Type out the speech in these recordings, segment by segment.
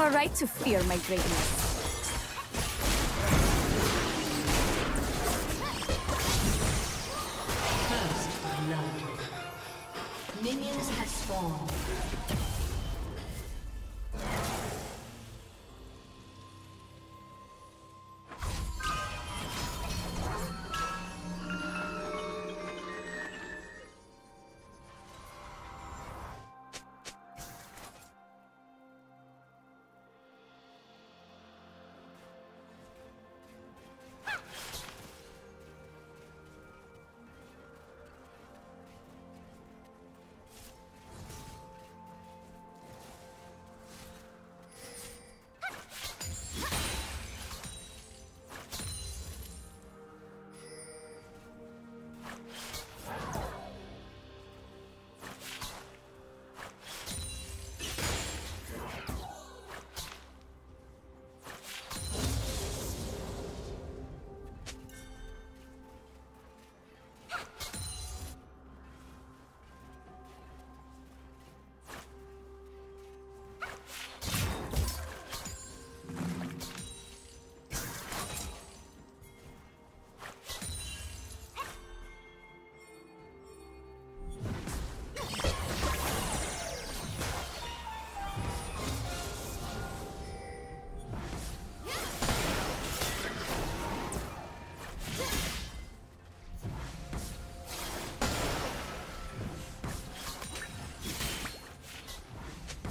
are right to fear my greatness.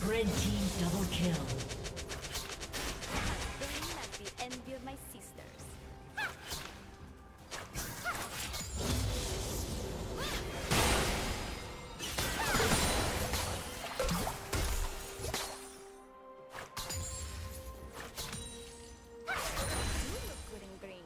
Red team double kill. They must be envy of my sisters. You look good in green.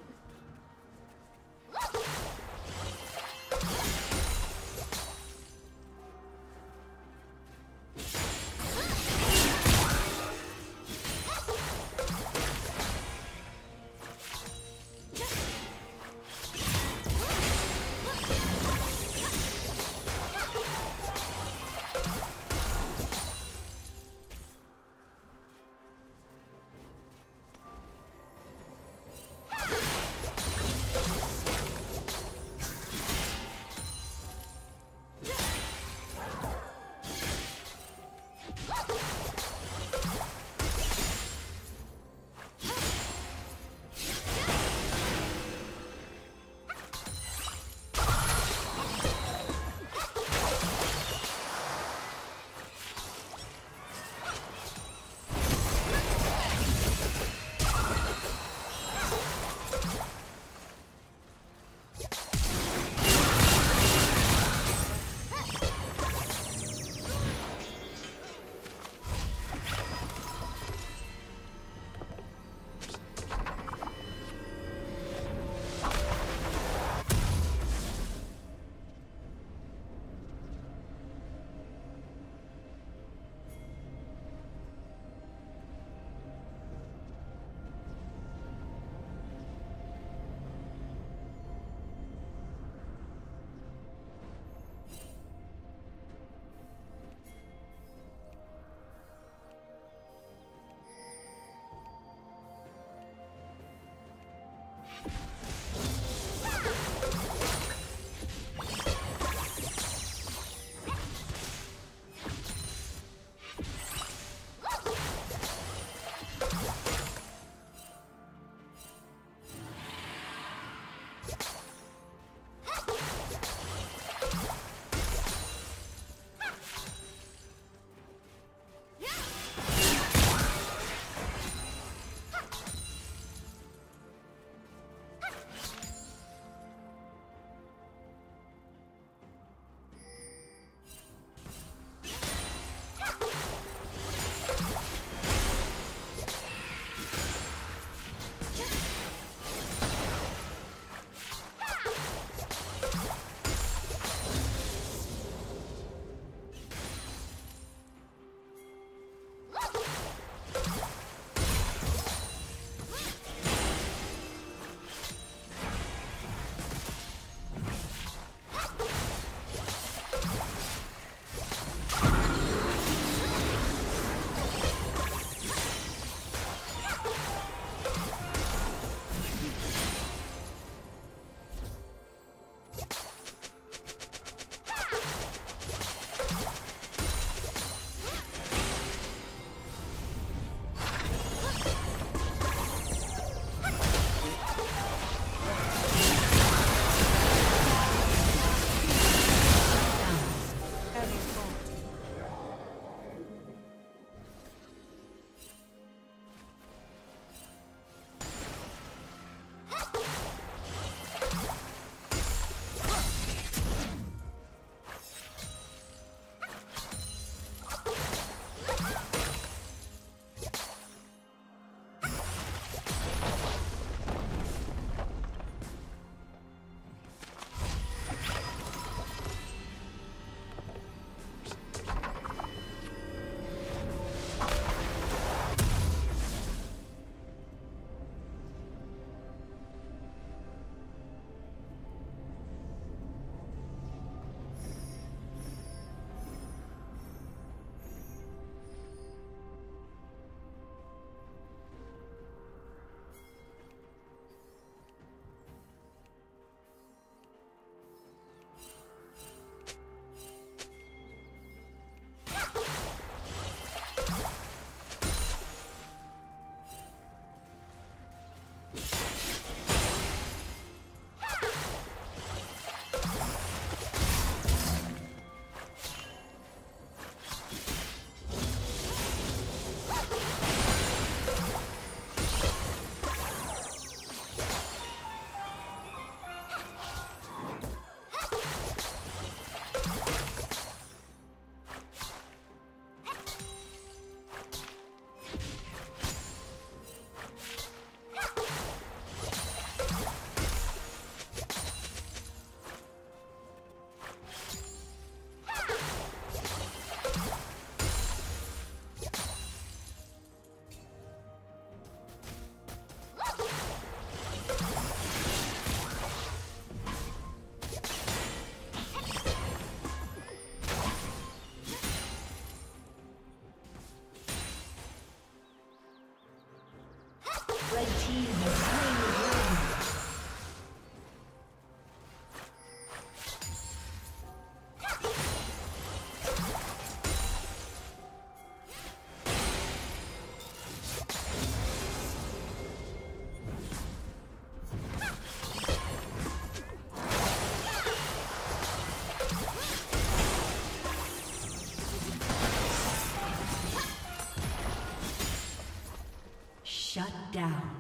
Shut down.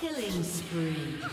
Killing spree.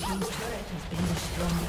team's turret has been destroyed.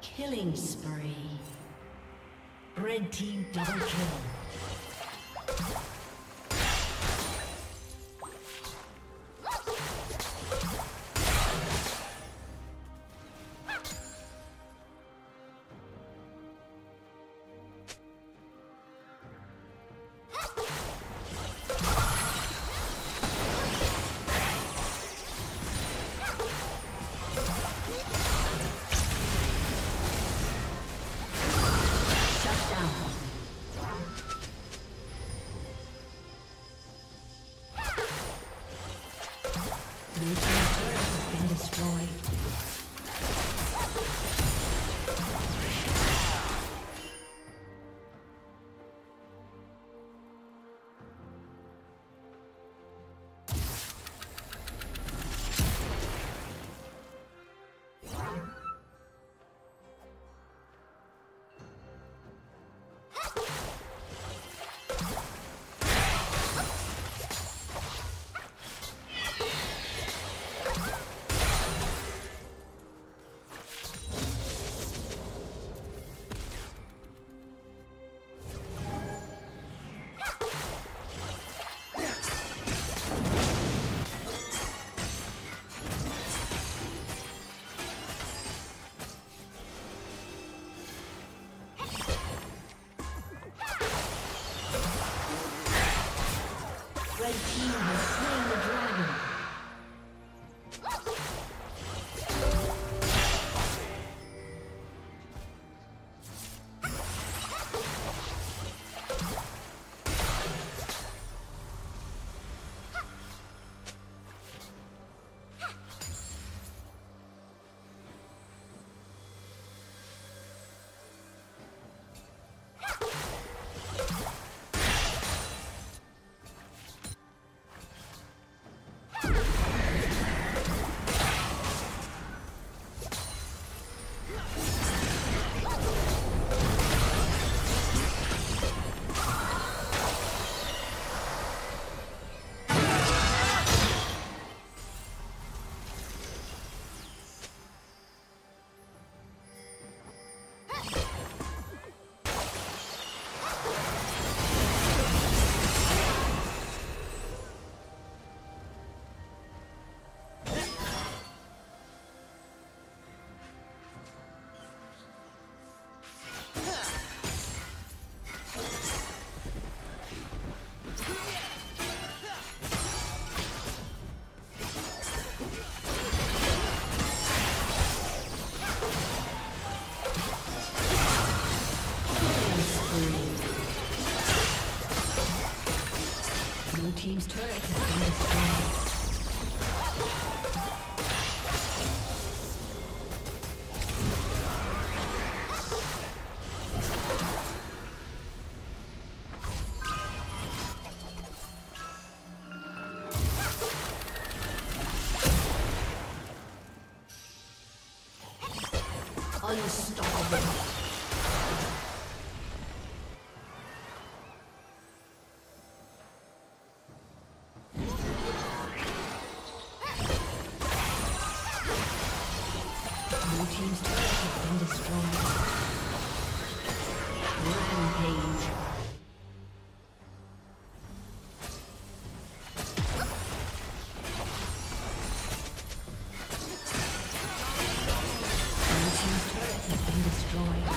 Killing spree. Red team double kill. Team's turret has been destroyed. Destroyed.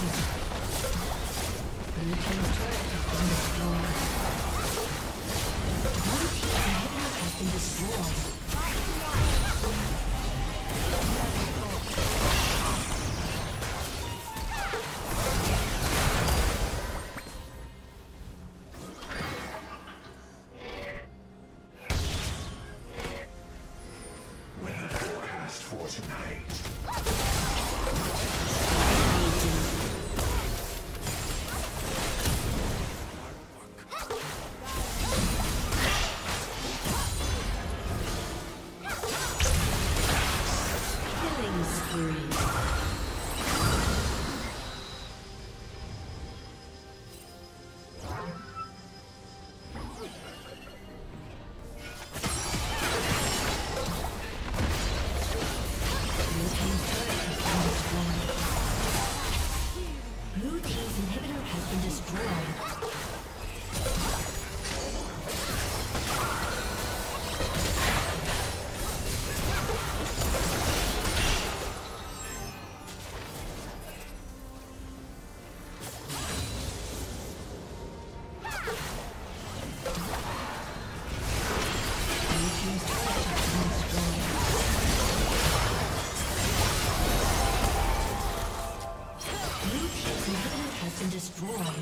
Blue team's inhibitor has been destroyed.